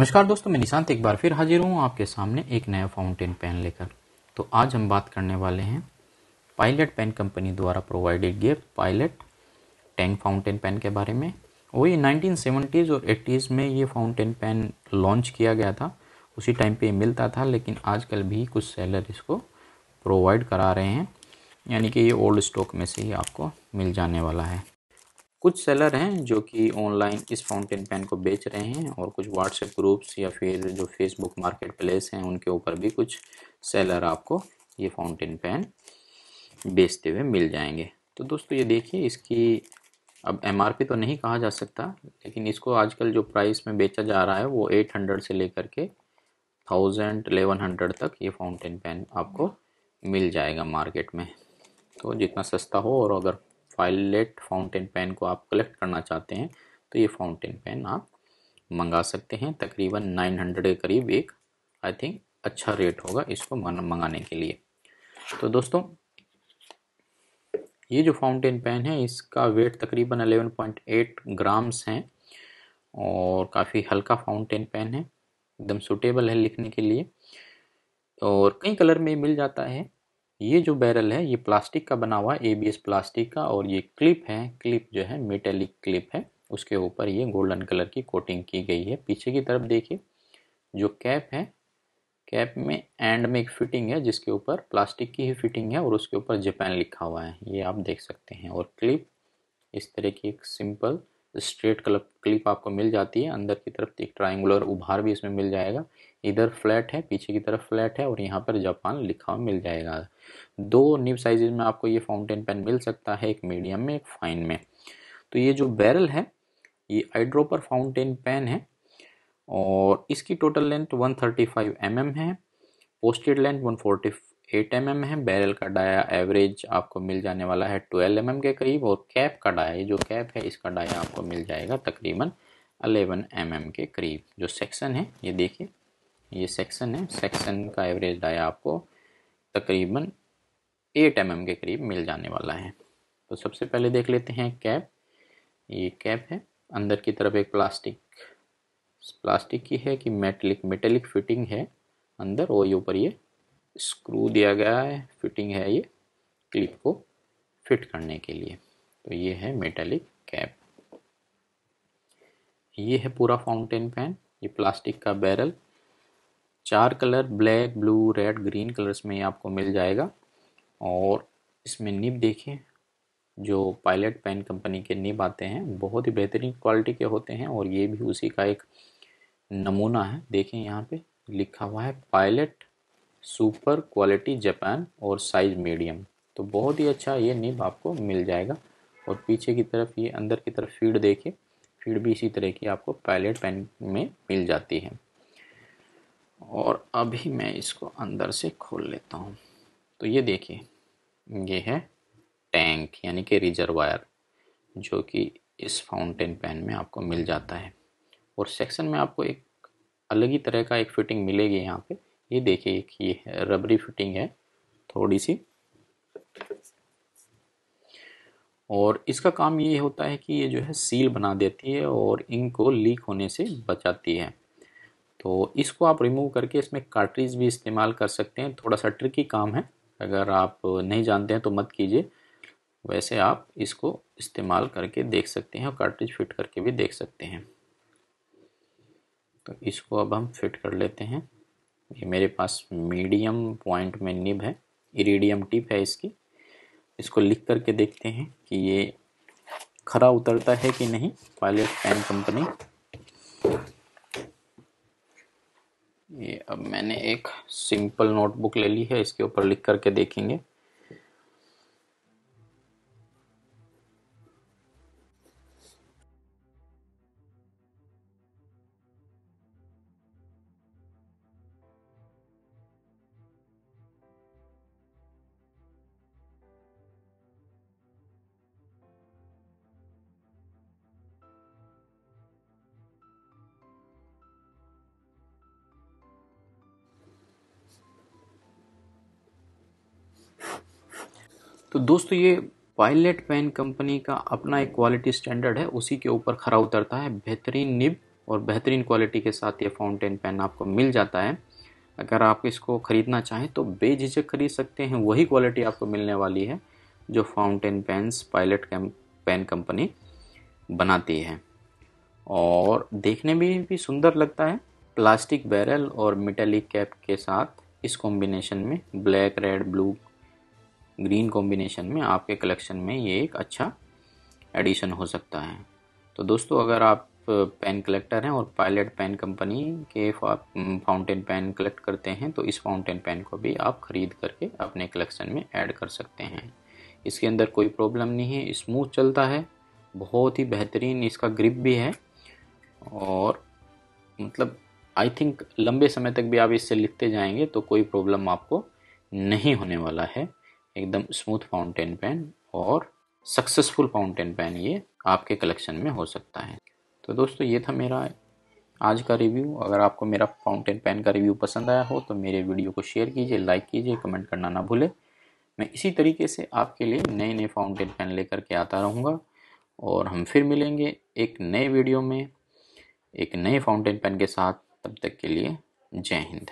नमस्कार दोस्तों, मैं निशांत एक बार फिर हाजिर हूँ आपके सामने एक नया फाउंटेन पेन लेकर। तो आज हम बात करने वाले हैं पायलट पेन कंपनी द्वारा provided gift pilot tank fountain pen के बारे में। वो ये 1970s और 80s में ये फाउंटेन पेन लॉन्च किया गया था, उसी टाइम पे मिलता था, लेकिन आजकल भी कुछ सेलर इसको प्रोवाइड करा रहे हैं, यानी कि ये ओल्ड स्टॉक में से ही आपको मिल जाने वाला है। कुछ सेलर हैं जो कि ऑनलाइन इस फाउंटेन पेन को बेच रहे हैं और कुछ व्हाट्सएप ग्रुप्स या फिर जो फेसबुक मार्केट प्लेस हैं उनके ऊपर भी कुछ सेलर आपको ये फाउंटेन पेन बेचते हुए मिल जाएंगे। तो दोस्तों ये देखिए, इसकी अब एमआरपी तो नहीं कहा जा सकता, लेकिन इसको आजकल जो प्राइस में बेचा जा रहा है वो 800 से लेकर के 1100 तक ये फाउंटेन पेन आपको मिल जाएगा मार्केट में। तो जितना सस्ता हो, और अगर पायलट फाउंटेन पेन को आप कलेक्ट करना चाहते हैं तो ये फाउंटेन पेन आप मंगा सकते हैं। तकरीबन 900 के करीब एक आई थिंक अच्छा रेट होगा इसको मंगाने के लिए। तो दोस्तों ये जो फाउंटेन पेन है इसका वेट तकरीबन 11.8 ग्राम्स है और काफ़ी हल्का फाउंटेन पेन है, एकदम सूटेबल है लिखने के लिए, और कई कलर में मिल जाता है। ये जो बैरल है ये प्लास्टिक का बना हुआ है, एबीएस प्लास्टिक का, और ये क्लिप है, क्लिप जो है मेटेलिक क्लिप है, उसके ऊपर ये गोल्डन कलर की कोटिंग की गई है। पीछे की तरफ देखिए जो कैप है, कैप में एंड में एक फिटिंग है जिसके ऊपर प्लास्टिक की ही फिटिंग है और उसके ऊपर जापान लिखा हुआ है, ये आप देख सकते हैं। और क्लिप इस तरह की एक सिंपल स्ट्रेट कलर क्लिप आपको मिल जाती है। अंदर की तरफ एक ट्रायंगुलर उभार भी इसमें मिल जाएगा, इधर फ्लैट है, पीछे की तरफ फ्लैट है, और यहाँ पर जापान लिखा हुआ मिल जाएगा। दो न्यू साइजेज में आपको ये फाउंटेन पेन मिल सकता है, एक मीडियम में, एक फाइन में। तो ये जो बैरल है ये आई ड्रॉपर फाउंटेन पेन है और इसकी टोटल लेंथ 135 mm है, पोस्टेड लेंथ 148 mm है। बैरल का डाया एवरेज आपको मिल जाने वाला है 12 mm के करीब, और कैप का डाया, ये जो कैप है इसका डाया आपको मिल जाएगा तकरीबन 11 mm के करीब। जो सेक्शन है ये देखिए, ये सेक्शन है, सेक्शन का एवरेज डाया आपको तकरीबन 8 mm के करीब मिल जाने वाला है। तो सबसे पहले देख लेते हैं कैप, ये कैप है, अंदर की तरफ एक प्लास्टिक की है कि मेटेलिक फिटिंग है अंदर, और ये ऊपर ये स्क्रू दिया गया है, फिटिंग है ये क्लिप को फिट करने के लिए। तो ये है मेटेलिक कैप। ये है पूरा फाउंटेन पेन, ये प्लास्टिक का बैरल, चार colour black, blue, red, green colours में ये आपको मिल जाएगा। और इसमें निब देखिए, जो पायलट पेन कंपनी के निब आते हैं बहुत ही बेहतरीन क्वालिटी के होते हैं, और ये भी उसी का एक नमूना है। देखें यहाँ पे लिखा हुआ है पायलट सुपर क्वालिटी जापान और साइज मीडियम। तो बहुत ही अच्छा ये निब आपको मिल जाएगा। और पीछे की तरफ ये अंदर की तरफ फीड देखिए, फीड भी इसी तरह की आपको पायलट पेन में मिल जाती है। और अभी मैं इसको अंदर से खोल लेता हूँ। तो ये देखिए, ये है टैंक यानी कि रिजर्वायर, जो कि इस फाउंटेन पेन में आपको मिल जाता है। और सेक्शन में आपको एक अलग ही तरह का एक फिटिंग मिलेगी यहाँ पे, ये देखिए एक ये रबरी फिटिंग है थोड़ी सी। और इसका काम ये होता है कि ये जो है सील बना देती है और इनको लीक होने से बचाती है। तो इसको आप रिमूव करके इसमें कार्ट्रिज भी इस्तेमाल कर सकते हैं। थोड़ा सा ट्रिकी काम है, अगर आप नहीं जानते हैं तो मत कीजिए, वैसे आप इसको इस्तेमाल करके देख सकते हैं और कार्ट्रिज फिट करके भी देख सकते हैं। तो इसको अब हम फिट कर लेते हैं। ये मेरे पास मीडियम पॉइंट में निब है, इरिडियम टिप है इसकी। इसको लिख करके देखते हैं कि ये खरा उतरता है कि नहीं। पायलट पेन कंपनी, ये अब मैंने एक सिंपल नोटबुक ले ली है, इसके ऊपर लिख करके देखेंगे। तो दोस्तों ये पायलट पेन कंपनी का अपना एक क्वालिटी स्टैंडर्ड है, उसी के ऊपर खरा उतरता है। बेहतरीन निब और बेहतरीन क्वालिटी के साथ ये फाउंटेन पेन आपको मिल जाता है। अगर आप इसको ख़रीदना चाहें तो बेझिझक खरीद सकते हैं, वही क्वालिटी आपको मिलने वाली है जो fountain pens pilot pen company बनाती है। और देखने में भी सुंदर लगता है। प्लास्टिक बैरल और मेटालिक कैप के साथ इस कॉम्बिनेशन में black, red, blue, green combination में आपके कलेक्शन में ये एक अच्छा एडिशन हो सकता है। तो दोस्तों, अगर आप पेन कलेक्टर हैं और पायलट पेन कंपनी के फाउंटेन पेन कलेक्ट करते हैं तो इस फाउंटेन पेन को भी आप ख़रीद करके अपने कलेक्शन में ऐड कर सकते हैं। इसके अंदर कोई प्रॉब्लम नहीं है, स्मूथ चलता है, बहुत ही बेहतरीन इसका ग्रिप भी है और मतलब आई थिंक लंबे समय तक भी आप इससे लिखते जाएंगे तो कोई प्रॉब्लम आपको नहीं होने वाला है। एकदम स्मूथ फाउंटेन पेन और सक्सेसफुल फाउंटेन पेन ये आपके कलेक्शन में हो सकता है। तो दोस्तों, ये था मेरा आज का रिव्यू। अगर आपको मेरा फाउंटेन पेन का रिव्यू पसंद आया हो तो मेरे वीडियो को शेयर कीजिए, लाइक कीजिए, कमेंट करना ना भूलें। मैं इसी तरीके से आपके लिए नए नए फाउंटेन पेन लेकर के आता रहूँगा और हम फिर मिलेंगे एक नए वीडियो में एक नए फाउंटेन पेन के साथ। तब तक के लिए जय हिंद।